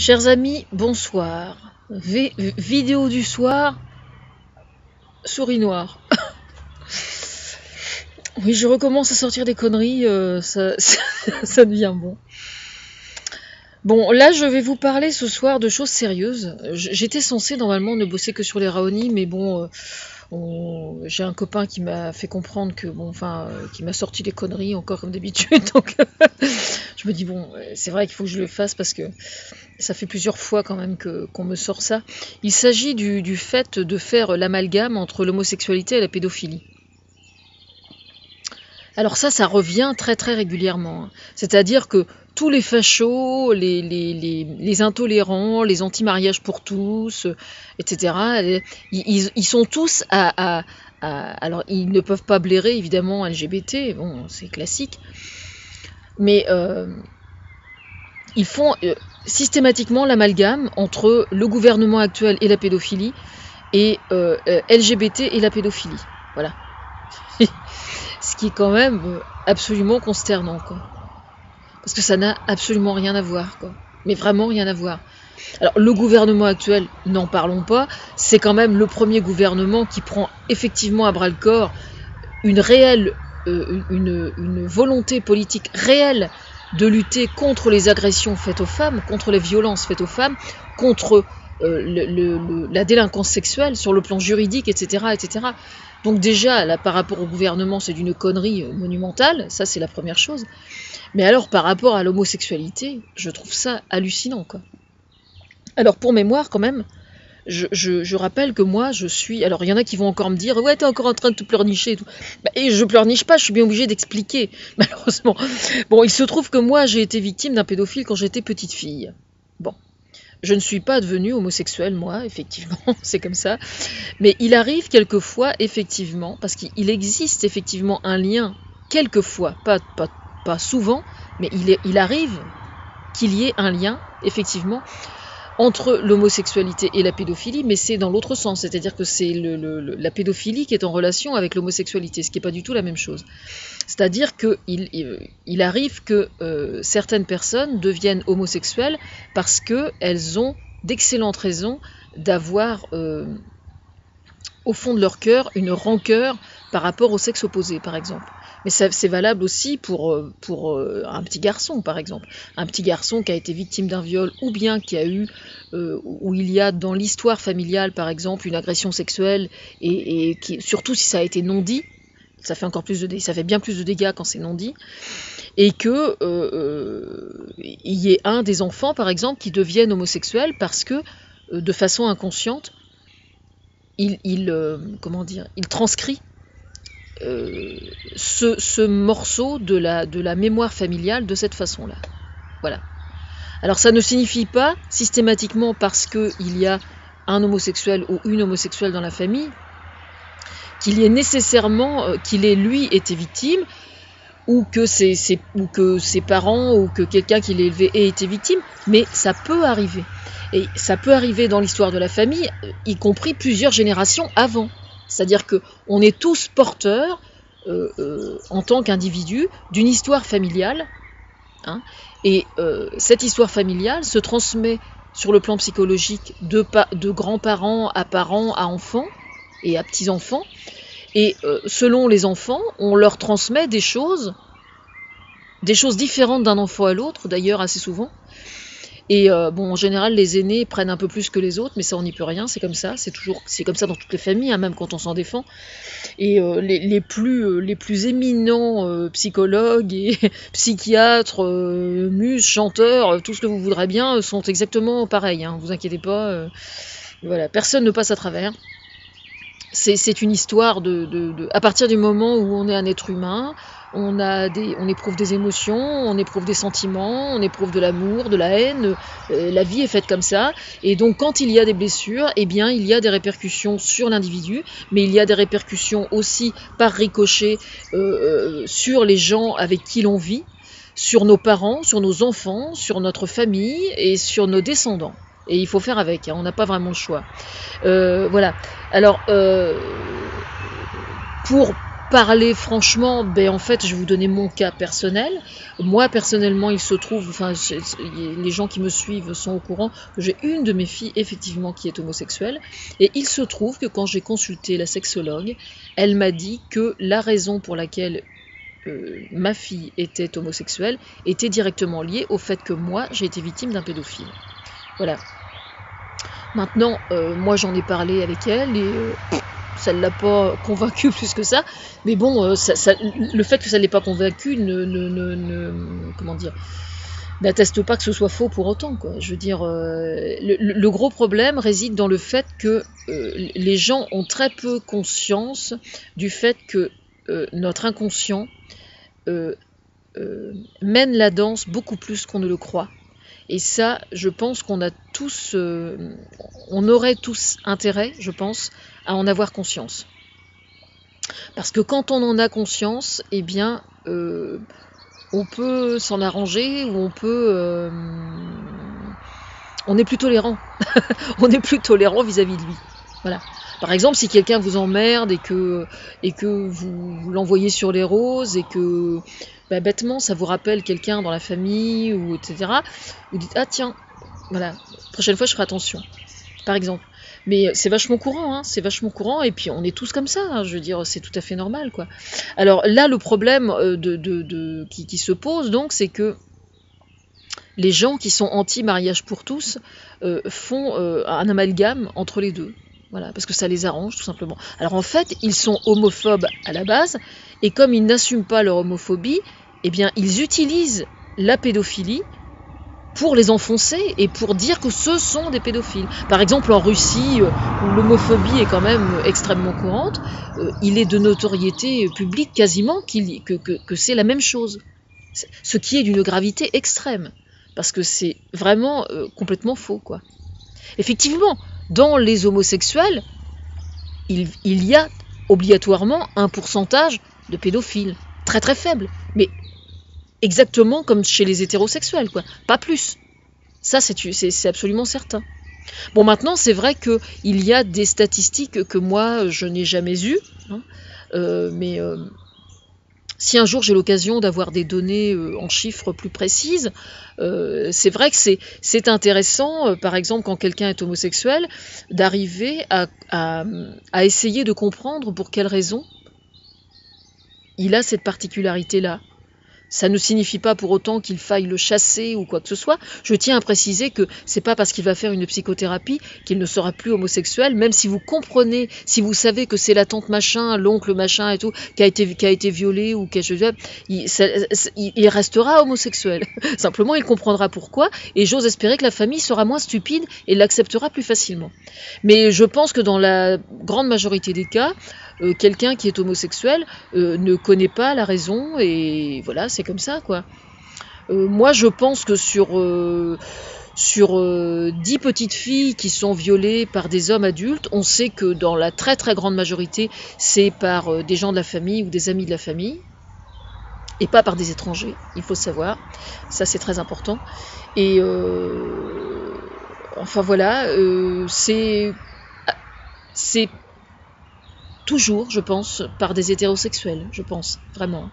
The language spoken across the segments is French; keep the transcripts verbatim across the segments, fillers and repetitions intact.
Chers amis, bonsoir. V vidéo du soir, souris noire. Oui, je recommence à sortir des conneries, euh, ça, ça, ça devient bon. Bon, là, je vais vous parler ce soir de choses sérieuses. J'étais censée, normalement, ne bosser que sur les Raoni, mais bon, euh, on... j'ai un copain qui m'a fait comprendre que, bon, enfin, euh, qui m'a sorti des conneries, encore comme d'habitude, donc... Je me dis, bon, c'est vrai qu'il faut que je le fasse parce que ça fait plusieurs fois quand même que qu'on me sort ça. Il s'agit du, du fait de faire l'amalgame entre l'homosexualité et la pédophilie. Alors ça, ça revient très très régulièrement. C'est-à-dire que tous les fachos, les, les, les, les intolérants, les anti-mariages pour tous, et cetera, ils, ils sont tous à, à, à... Alors, ils ne peuvent pas blairer, évidemment, L G B T, bon, c'est classique. Mais euh, ils font euh, systématiquement l'amalgame entre le gouvernement actuel et la pédophilie, et euh, euh, L G B T et la pédophilie. Voilà. Ce qui est quand même absolument consternant, quoi. Parce que ça n'a absolument rien à voir, quoi. Mais vraiment rien à voir. Alors, le gouvernement actuel, n'en parlons pas, c'est quand même le premier gouvernement qui prend effectivement à bras-le-corps une réelle... Euh, une, une volonté politique réelle de lutter contre les agressions faites aux femmes, contre les violences faites aux femmes, contre euh, le, le, la délinquance sexuelle sur le plan juridique, et cetera, et cetera. Donc déjà, là, par rapport au gouvernement, c'est d'une connerie monumentale, ça c'est la première chose. Mais alors par rapport à l'homosexualité, je trouve ça hallucinant, quoi. Alors pour mémoire quand même, Je, je, je rappelle que moi, je suis... Alors, il y en a qui vont encore me dire « Ouais, t'es encore en train de te pleurnicher et tout. » Bah, et je pleurniche pas, je suis bien obligée d'expliquer, malheureusement. Bon, il se trouve que moi, j'ai été victime d'un pédophile quand j'étais petite fille. Bon. Je ne suis pas devenue homosexuelle, moi, effectivement, c'est comme ça. Mais il arrive quelquefois, effectivement, parce qu'il existe effectivement un lien, quelquefois, pas, pas, pas souvent, mais il, est, il arrive qu'il y ait un lien, effectivement, entre l'homosexualité et la pédophilie, mais c'est dans l'autre sens, c'est-à-dire que c'est le, le, la pédophilie qui est en relation avec l'homosexualité, ce qui n'est pas du tout la même chose. C'est-à-dire qu'il il arrive que euh, certaines personnes deviennent homosexuelles parce qu'elles ont d'excellentes raisons d'avoir, euh, au fond de leur cœur, une rancœur par rapport au sexe opposé, par exemple. Mais c'est valable aussi pour, pour un petit garçon, par exemple. Un petit garçon qui a été victime d'un viol, ou bien qui a eu, euh, où il y a dans l'histoire familiale, par exemple, une agression sexuelle, et, et qui, surtout si ça a été non dit, ça fait encore plus de ça fait bien plus de dégâts quand c'est non dit, et que euh, il y ait un des enfants, par exemple, qui devienne homosexuel parce que, de façon inconsciente, il, il euh, comment dire, il transcrit Euh, ce, ce morceau de la, de la mémoire familiale de cette façon-là. Voilà. Alors ça ne signifie pas systématiquement parce qu'il y a un homosexuel ou une homosexuelle dans la famille qu'il y ait nécessairement, euh, qu'il ait lui été victime, ou que ses, ses, ou que ses parents ou que quelqu'un qui l'a élevé ait été victime, mais ça peut arriver. Et ça peut arriver dans l'histoire de la famille, y compris plusieurs générations avant. C'est-à-dire qu'on est tous porteurs, euh, euh, en tant qu'individus, d'une histoire familiale. Hein, et euh, cette histoire familiale se transmet sur le plan psychologique de, de grands-parents à parents, à enfants et à petits-enfants. Et euh, selon les enfants, on leur transmet des choses, des choses différentes d'un enfant à l'autre, d'ailleurs assez souvent. Et euh, bon, en général, les aînés prennent un peu plus que les autres, mais ça, on n'y peut rien, c'est comme ça, c'est toujours, c'est comme ça dans toutes les familles, hein, même quand on s'en défend. Et euh, les, les, plus, euh, les plus éminents euh, psychologues, et psychiatres, euh, muses, chanteurs, euh, tout ce que vous voudrez bien, euh, sont exactement pareils, hein, vous inquiétez pas, euh, voilà, personne ne passe à travers. C'est une histoire de, de, de... À partir du moment où on est un être humain, on, a des, on éprouve des émotions, on éprouve des sentiments, on éprouve de l'amour, de la haine, euh, la vie est faite comme ça. Et donc quand il y a des blessures, eh bien il y a des répercussions sur l'individu, mais il y a des répercussions aussi par ricochet euh, euh, sur les gens avec qui l'on vit, sur nos parents, sur nos enfants, sur notre famille et sur nos descendants. Et il faut faire avec, hein, on n'a pas vraiment le choix. Euh, voilà. Alors, euh, pour, Parler franchement, ben en fait, je vais vous donner mon cas personnel. Moi, personnellement, il se trouve, enfin, les gens qui me suivent sont au courant que j'ai une de mes filles, effectivement, qui est homosexuelle. Et il se trouve que quand j'ai consulté la sexologue, elle m'a dit que la raison pour laquelle euh, ma fille était homosexuelle était directement liée au fait que moi, j'ai été victime d'un pédophile. Voilà. Maintenant, euh, moi, j'en ai parlé avec elle et... Euh, ça ne l'a pas convaincu plus que ça, mais bon, ça, ça, le fait que ça ne l'ait pas convaincu ne, ne, ne, ne, comment dire, n'atteste pas que ce soit faux pour autant, quoi. Je veux dire, euh, le, le gros problème réside dans le fait que euh, les gens ont très peu conscience du fait que euh, notre inconscient euh, euh, mène la danse beaucoup plus qu'on ne le croit. Et ça, je pense qu'on a tous, euh, on aurait tous intérêt, je pense, à en avoir conscience. Parce que quand on en a conscience, eh bien, euh, on peut s'en arranger ou on peut... Euh, on est plus tolérant. On est plus tolérant vis-à-vis de lui. Voilà. Par exemple, si quelqu'un vous emmerde et que, et que vous l'envoyez sur les roses et que... Bah, bêtement, ça vous rappelle quelqu'un dans la famille, ou et cetera. Vous dites, ah tiens, voilà, prochaine fois je ferai attention, par exemple. Mais c'est vachement courant, hein, c'est vachement courant, et puis on est tous comme ça, hein, je veux dire, c'est tout à fait normal, quoi. Alors là, le problème de, de, de, qui, qui se pose, donc, c'est que les gens qui sont anti-mariage pour tous euh, font euh, un amalgame entre les deux. Voilà, parce que ça les arrange, tout simplement. Alors en fait, ils sont homophobes à la base, et comme ils n'assument pas leur homophobie, eh bien, ils utilisent la pédophilie pour les enfoncer et pour dire que ce sont des pédophiles. Par exemple, en Russie, où l'homophobie est quand même extrêmement courante, il est de notoriété publique quasiment qu'il, que, que, que c'est la même chose. Ce qui est d'une gravité extrême, parce que c'est vraiment euh, complètement faux, quoi. Effectivement, dans les homosexuels, il, il y a obligatoirement un pourcentage de pédophiles, très très faible, mais exactement comme chez les hétérosexuels, quoi. Pas plus. Ça, c'est, c'est, c'est absolument certain. Bon, maintenant, c'est vrai qu'il y a des statistiques que moi, je n'ai jamais eues, hein, euh, mais euh, si un jour j'ai l'occasion d'avoir des données euh, en chiffres plus précises, euh, c'est vrai que c'est, c'est intéressant, euh, par exemple, quand quelqu'un est homosexuel, d'arriver à, à, à essayer de comprendre pour quelles raisons il a cette particularité-là. Ça ne signifie pas pour autant qu'il faille le chasser ou quoi que ce soit. Je tiens à préciser que c'est pas parce qu'il va faire une psychothérapie qu'il ne sera plus homosexuel, même si vous comprenez, si vous savez que c'est la tante machin, l'oncle machin et tout, qui a été, qui a été violé ou quelque chose, il, ça, il restera homosexuel. Simplement, il comprendra pourquoi et j'ose espérer que la famille sera moins stupide et l'acceptera plus facilement. Mais je pense que dans la grande majorité des cas, Euh, quelqu'un qui est homosexuel euh, ne connaît pas la raison et voilà, c'est comme ça, quoi. Euh, moi, je pense que sur, euh, sur euh, dix petites filles qui sont violées par des hommes adultes, on sait que dans la très très grande majorité, c'est par euh, des gens de la famille ou des amis de la famille et pas par des étrangers, il faut savoir. Ça, c'est très important. Et euh, enfin, voilà, euh, c'est... c'est toujours, je pense, par des hétérosexuels, je pense, vraiment.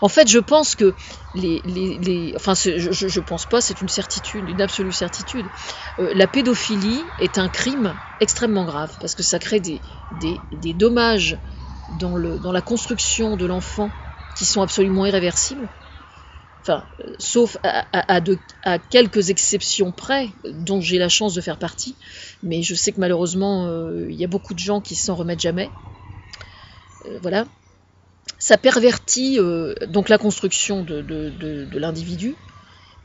En fait, je pense que les... les, les enfin, je, je, je pense pas, c'est une certitude, une absolue certitude. Euh, la pédophilie est un crime extrêmement grave, parce que ça crée des, des, des dommages dans, le, dans la construction de l'enfant qui sont absolument irréversibles. Enfin, euh, sauf à, à, à, de, à quelques exceptions près, dont j'ai la chance de faire partie, mais je sais que malheureusement, il euh, y a beaucoup de gens qui s'en remettent jamais. Euh, voilà. Ça pervertit euh, donc la construction de, de, de, de l'individu,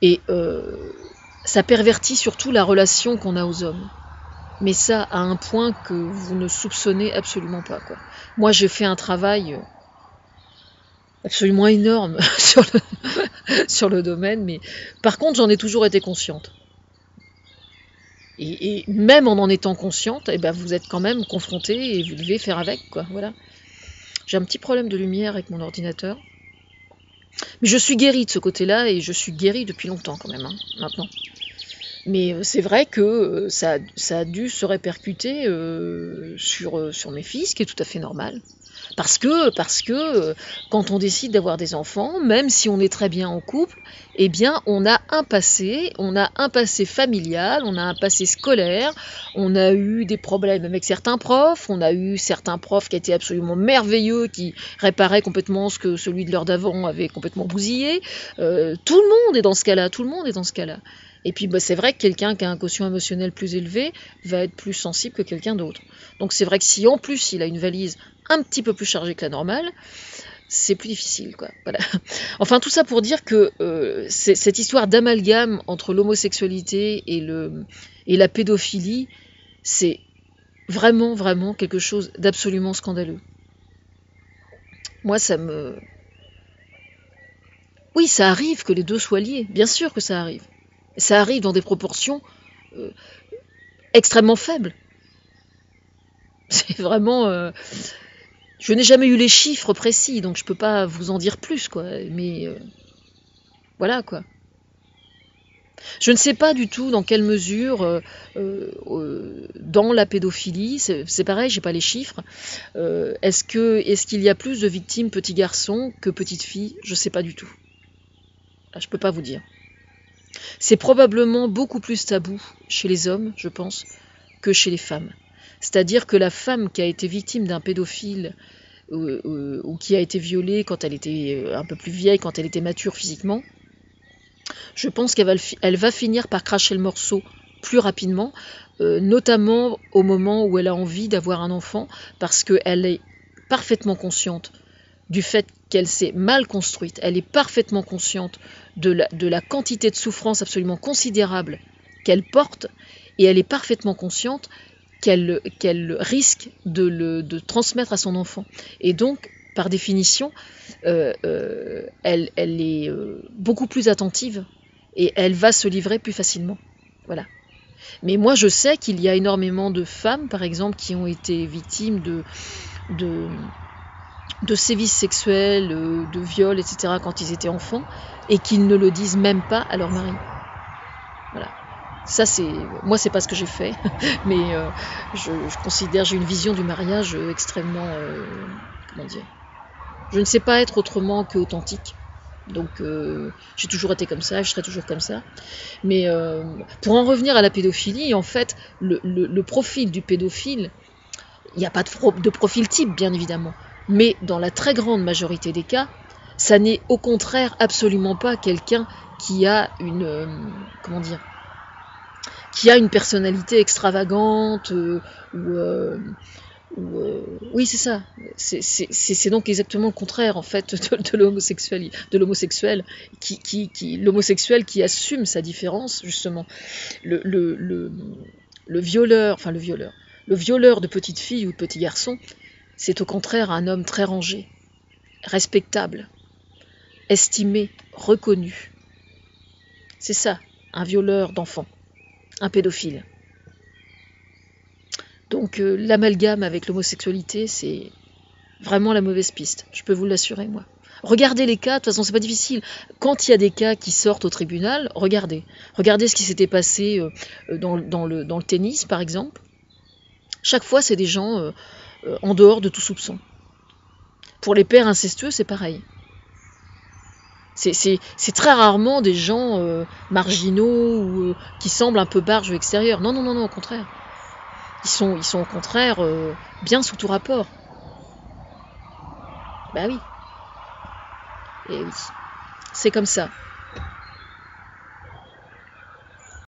et euh, ça pervertit surtout la relation qu'on a aux hommes. Mais ça, à un point que vous ne soupçonnez absolument pas, quoi. Moi, j'ai fait un travail... Euh, absolument énorme sur le, sur le domaine, mais par contre j'en ai toujours été consciente. Et, et même en en étant consciente, et ben vous êtes quand même confronté et vous devez faire avec, quoi. Voilà. J'ai un petit problème de lumière avec mon ordinateur, mais je suis guérie de ce côté-là et je suis guérie depuis longtemps quand même, hein, maintenant. Mais c'est vrai que ça, ça a dû se répercuter euh, sur, sur mes fils, ce qui est tout à fait normal. Parce que, parce que quand on décide d'avoir des enfants, même si on est très bien en couple, eh bien on a un passé, on a un passé familial, on a un passé scolaire, on a eu des problèmes avec certains profs, on a eu certains profs qui étaient absolument merveilleux, qui réparaient complètement ce que celui de l'heure d'avant avait complètement bousillé. Euh, tout le monde est dans ce cas-là, tout le monde est dans ce cas-là. Et puis bah, c'est vrai que quelqu'un qui a un quotient émotionnel plus élevé va être plus sensible que quelqu'un d'autre. Donc c'est vrai que si en plus il a une valise un petit peu plus chargée que la normale, c'est plus difficile, quoi. Voilà. Enfin, tout ça pour dire que euh, cette histoire d'amalgame entre l'homosexualité et, le, et la pédophilie, c'est vraiment, vraiment quelque chose d'absolument scandaleux. Moi, ça me... Oui, ça arrive que les deux soient liés, bien sûr que ça arrive. Ça arrive dans des proportions euh, extrêmement faibles. C'est vraiment... Euh... Je n'ai jamais eu les chiffres précis, donc je ne peux pas vous en dire plus, quoi. Mais euh... voilà, quoi. Je ne sais pas du tout dans quelle mesure, euh, euh, dans la pédophilie, c'est pareil, je n'ai pas les chiffres, euh, est-ce que, est-ce qu'il y a plus de victimes petits garçons que petites filles? Je ne sais pas du tout. Là, je ne peux pas vous dire. C'est probablement beaucoup plus tabou chez les hommes, je pense, que chez les femmes. C'est-à-dire que la femme qui a été victime d'un pédophile euh, euh, ou qui a été violée quand elle était un peu plus vieille, quand elle était mature physiquement, je pense qu'elle va, elle va finir par cracher le morceau plus rapidement, euh, notamment au moment où elle a envie d'avoir un enfant, parce qu'elle est parfaitement consciente du fait qu'elle s'est mal construite, elle est parfaitement consciente de la, de la quantité de souffrance absolument considérable qu'elle porte, et elle est parfaitement consciente qu'elle qu'elle risque de le de transmettre à son enfant. Et donc, par définition, euh, euh, elle, elle est euh, beaucoup plus attentive et elle va se livrer plus facilement. Voilà. Mais moi, je sais qu'il y a énormément de femmes, par exemple, qui ont été victimes de, de, de sévices sexuels, de viols, et cetera, quand ils étaient enfants, et qu'ils ne le disent même pas à leur mari. Voilà. Ça, c'est... Moi, c'est pas ce que j'ai fait, mais euh, je, je considère, j'ai une vision du mariage extrêmement... Euh, comment dire? Je ne sais pas être autrement qu'authentique, donc euh, j'ai toujours été comme ça, je serai toujours comme ça. Mais euh, pour en revenir à la pédophilie, en fait, le, le, le profil du pédophile, il n'y a pas de, pro, de profil type, bien évidemment, mais dans la très grande majorité des cas, ça n'est au contraire absolument pas quelqu'un qui a une... Euh, comment dire? Qui a une personnalité extravagante, euh, ou, euh, ou euh, oui c'est ça, c'est donc exactement le contraire en fait de, de l'homosexuel, qui, qui, qui, l'homosexuel qui assume sa différence justement, le, le, le, le violeur, enfin le violeur, le violeur de petite fille ou de petit garçon, c'est au contraire un homme très rangé, respectable, estimé, reconnu, c'est ça un violeur d'enfant. Un pédophile. Donc euh, l'amalgame avec l'homosexualité, c'est vraiment la mauvaise piste, je peux vous l'assurer, moi. Regardez les cas, de toute façon c'est pas difficile. Quand il y a des cas qui sortent au tribunal, regardez. Regardez ce qui s'était passé euh, dans, dans, le, dans le tennis, par exemple. Chaque fois, c'est des gens euh, euh, en dehors de tout soupçon. Pour les pères incestueux, c'est pareil. C'est très rarement des gens euh, marginaux ou euh, qui semblent un peu barges au extérieur. Non, non, non, non, au contraire. Ils sont, ils sont au contraire euh, bien sous tout rapport. Bah oui. Et oui, c'est comme ça.